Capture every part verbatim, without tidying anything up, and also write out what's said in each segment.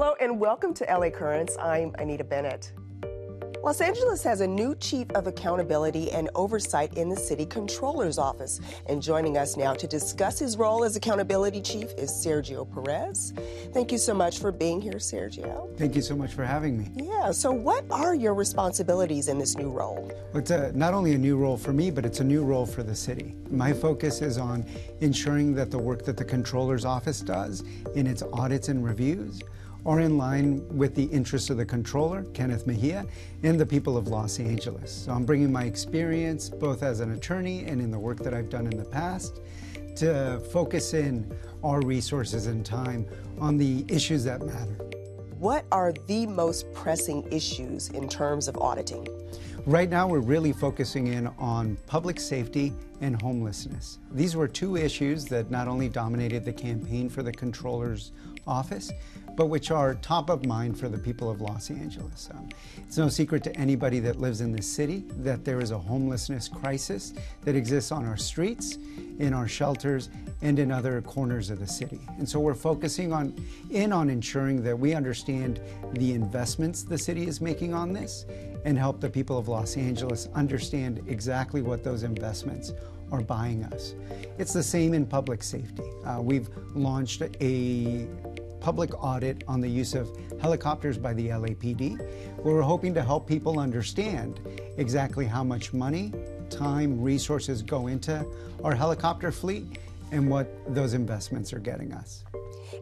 Hello and welcome to L A Currents. I'm Anita Bennett. Los Angeles has a new Chief of Accountability and Oversight in the City Controller's Office. And joining us now to discuss his role as Accountability Chief is Sergio Perez. Thank you so much for being here, Sergio. Thank you so much for having me. Yeah, so what are your responsibilities in this new role? Well, it's a, not only a new role for me, but it's a new role for the city. My focus is on ensuring that the work that the Controller's Office does in its audits and reviews are in line with the interests of the controller, Kenneth Mejia, and the people of Los Angeles. So I'm bringing my experience, both as an attorney and in the work that I've done in the past, to focus in our resources and time on the issues that matter. What are the most pressing issues in terms of auditing? Right now, we're really focusing in on public safety and homelessness. These were two issues that not only dominated the campaign for the Controller's Office, but which are top of mind for the people of Los Angeles. Um, it's no secret to anybody that lives in this city that there is a homelessness crisis that exists on our streets, in our shelters, and in other corners of the city. And so we're focusing on, in on ensuring that we understand the investments the city is making on this and help the people of Los Angeles understand exactly what those investments are buying us. It's the same in public safety. Uh, we've launched a public audit on the use of helicopters by the L A P D, where we're hoping to help people understand exactly how much money, time, resources go into our helicopter fleet and what those investments are getting us.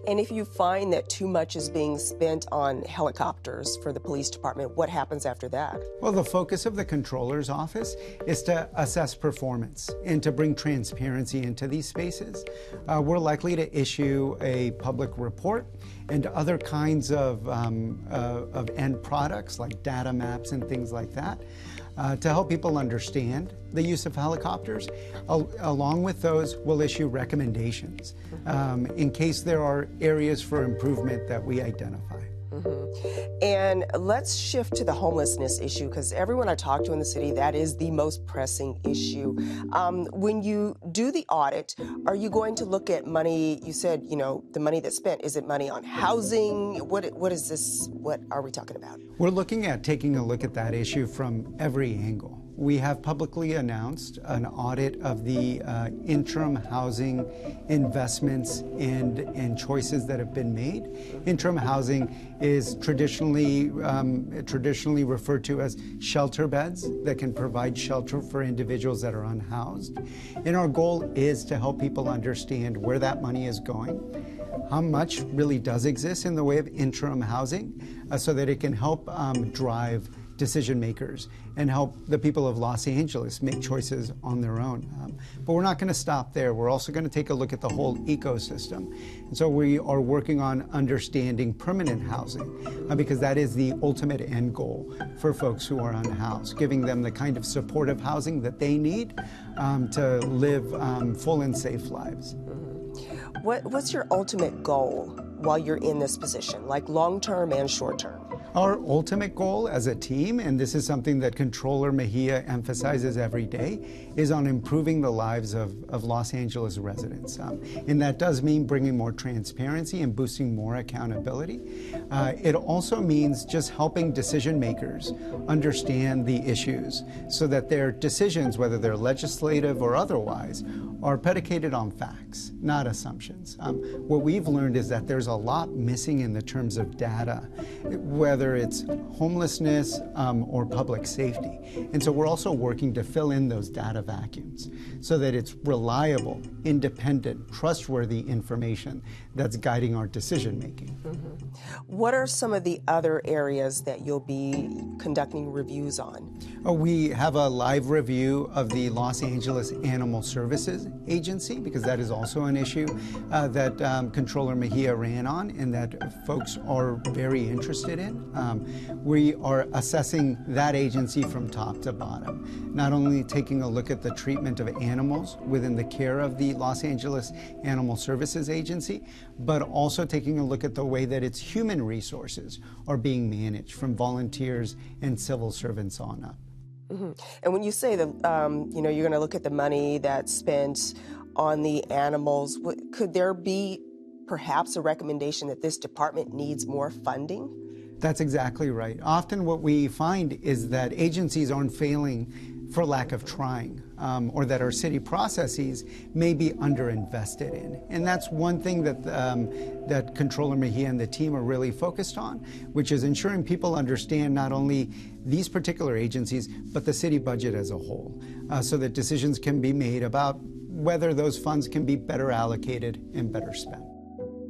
And if you find that too much is being spent on helicopters for the police department, what happens after that? Well, the focus of the Controller's Office is to assess performance and to bring transparency into these spaces. Uh, we're likely to issue a public report and other kinds of, um, uh, of end products like data maps and things like that uh, to help people understand the use of helicopters. Al- along with those, we'll issue recommendations um, in case there are areas for improvement that we identify. Mm-hmm. And let's shift to the homelessness issue, because everyone I talk to in the city, that is the most pressing issue. Um, when you do the audit, are you going to look at money? You said, you know, the money that's spent, is it money on housing? What What is this? What are we talking about? We're looking at taking a look at that issue from every angle. We have publicly announced an audit of the uh, interim housing investments and, and choices that have been made. Interim housing is traditionally um, traditionally referred to as shelter beds that can provide shelter for individuals that are unhoused. And our goal is to help people understand where that money is going, how much really does exist in the way of interim housing, uh, so that it can help um, drive decision makers and help the people of Los Angeles make choices on their own. Um, but we're not going to stop there. We're also going to take a look at the whole ecosystem. And so we are working on understanding permanent housing, uh, because that is the ultimate end goal for folks who are unhoused, giving them the kind of supportive housing that they need um, to live um, full and safe lives. Mm-hmm. What, what's your ultimate goal while you're in this position, like long-term and short-term? Our ultimate goal as a team, and this is something that Controller Mejia emphasizes every day, is on improving the lives of, of Los Angeles residents. Um, and that does mean bringing more transparency and boosting more accountability. Uh, it also means just helping decision makers understand the issues so that their decisions, whether they're legislative or otherwise, are predicated on facts, not assumptions. Um, what we've learned is that there's a lot missing in the terms of data, whether it's homelessness um, or public safety. And so we're also working to fill in those data vacuums so that it's reliable, independent, trustworthy information that's guiding our decision making. Mm-hmm. What are some of the other areas that you'll be conducting reviews on? Oh, we have a live review of the Los Angeles Animal Services Agency, because that is also an issue uh, that um, Controller Mejia ran on and that folks are very interested in. Um, we are assessing that agency from top to bottom, not only taking a look at the treatment of animals within the care of the Los Angeles Animal Services Agency, but also taking a look at the way that its human resources are being managed from volunteers and civil servants on up. Mm-hmm. And when you say that, um, you know, you're going to look at the money that's spent on the animals, what, could there be perhaps a recommendation that this department needs more funding? That's exactly right. Often what we find is that agencies aren't failing for lack of trying, um, or that our city processes may be underinvested in. And that's one thing that, um, that Controller Mejia and the team are really focused on, which is ensuring people understand not only these particular agencies, but the city budget as a whole, uh, so that decisions can be made about whether those funds can be better allocated and better spent.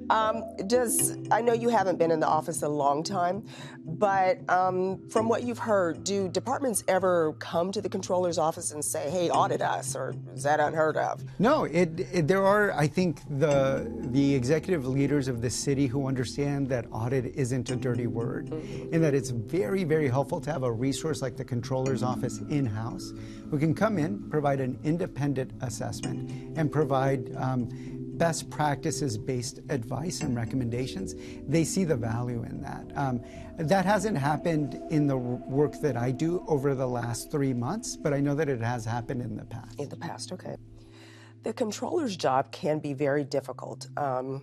Um, does, I know you haven't been in the office a long time, but um, from what you've heard, do departments ever come to the Controller's office and say, hey, audit us, or is that unheard of? No, it, it, there are, I think, the, the executive leaders of the city who understand that audit isn't a dirty word, and that it's very, very helpful to have a resource like the Controller's office in-house, who can come in, provide an independent assessment, and provide um, best practices-based advice and recommendations. They see the value in that. Um, that hasn't happened in the work that I do over the last three months, but I know that it has happened in the past. In the past, okay. The Controller's job can be very difficult, um,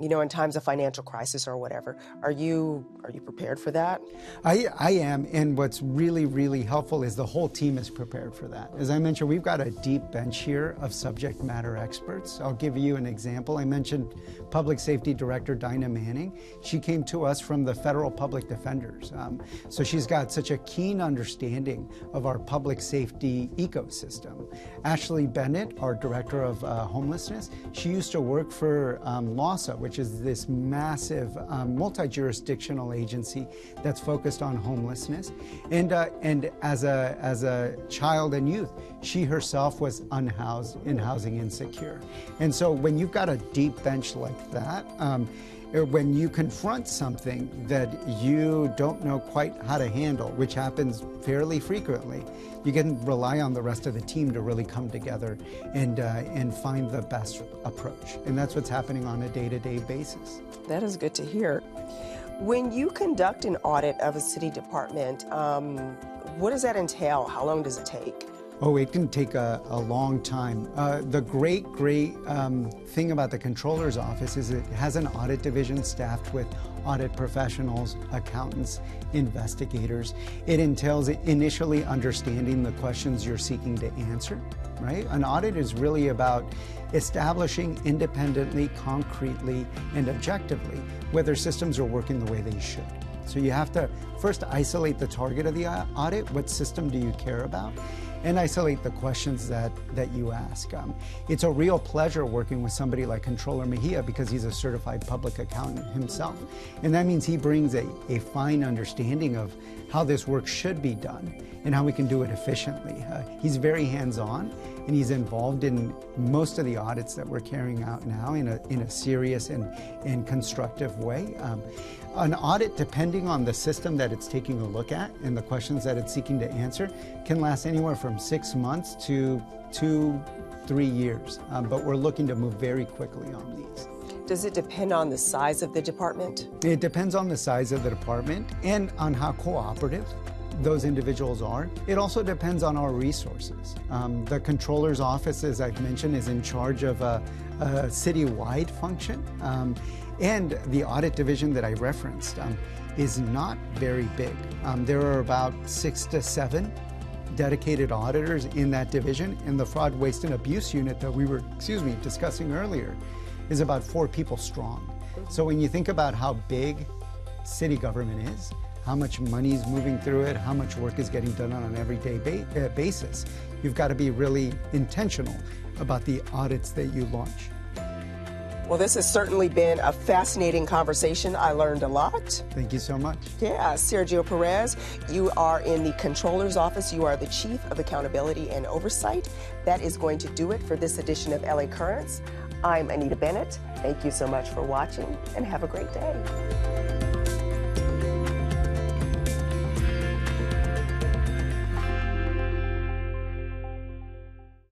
you know, in times of financial crisis or whatever. Are you, are you prepared for that? I, I am, and what's really, really helpful is the whole team is prepared for that. As I mentioned, we've got a deep bench here of subject matter experts. I'll give you an example. I mentioned Public Safety Director Dinah Manning. She came to us from the Federal Public Defenders. Um, so she's got such a keen understanding of our public safety ecosystem. Ashley Bennett, our Director of uh, Homelessness, she used to work for um, LAWSA, which is this massive um, multi-jurisdictional agency that's focused on homelessness. And, uh, and as, a, as a child and youth, she herself was unhoused and housing insecure. And so when you've got a deep bench like that, um, when you confront something that you don't know quite how to handle, which happens fairly frequently, you can rely on the rest of the team to really come together and, uh, and find the best approach. And that's what's happening on a day-to-day basis. That is good to hear. When you conduct an audit of a city department, um, what does that entail? How long does it take? Oh, it can take a, a long time. Uh, the great, great um, thing about the Controller's office is it has an audit division staffed with audit professionals, accountants, investigators. It entails initially understanding the questions you're seeking to answer, right? An audit is really about establishing independently, concretely, and objectively whether systems are working the way they should. So you have to first isolate the target of the audit. What system do you care about? And isolate the questions that, that you ask. Um, it's a real pleasure working with somebody like Controller Mejia because he's a certified public accountant himself. And that means he brings a, a fine understanding of how this work should be done and how we can do it efficiently. Uh, he's very hands-on, and he's involved in most of the audits that we're carrying out now in a, in a serious and, and constructive way. Um, an audit, depending on the system that it's taking a look at and the questions that it's seeking to answer, can last anywhere from six months to two, three years. Um, but we're looking to move very quickly on these. Does it depend on the size of the department? It depends on the size of the department and on how cooperative those individuals are. It also depends on our resources. Um, the Controller's office, as I've mentioned, is in charge of a, a citywide function. Um, and the audit division that I referenced um, is not very big. Um, there are about six to seven dedicated auditors in that division, and the fraud, waste, and abuse unit that we were, excuse me, discussing earlier is about four people strong. So when you think about how big city government is, how much money is moving through it, how much work is getting done on an everyday ba uh, basis. You've got to be really intentional about the audits that you launch. Well, this has certainly been a fascinating conversation. I learned a lot. Thank you so much. Yeah, Sergio Perez, you are in the Controller's office. You are the Chief of Accountability and Oversight. That is going to do it for this edition of L A Currents. I'm Anita Bennett. Thank you so much for watching, and have a great day.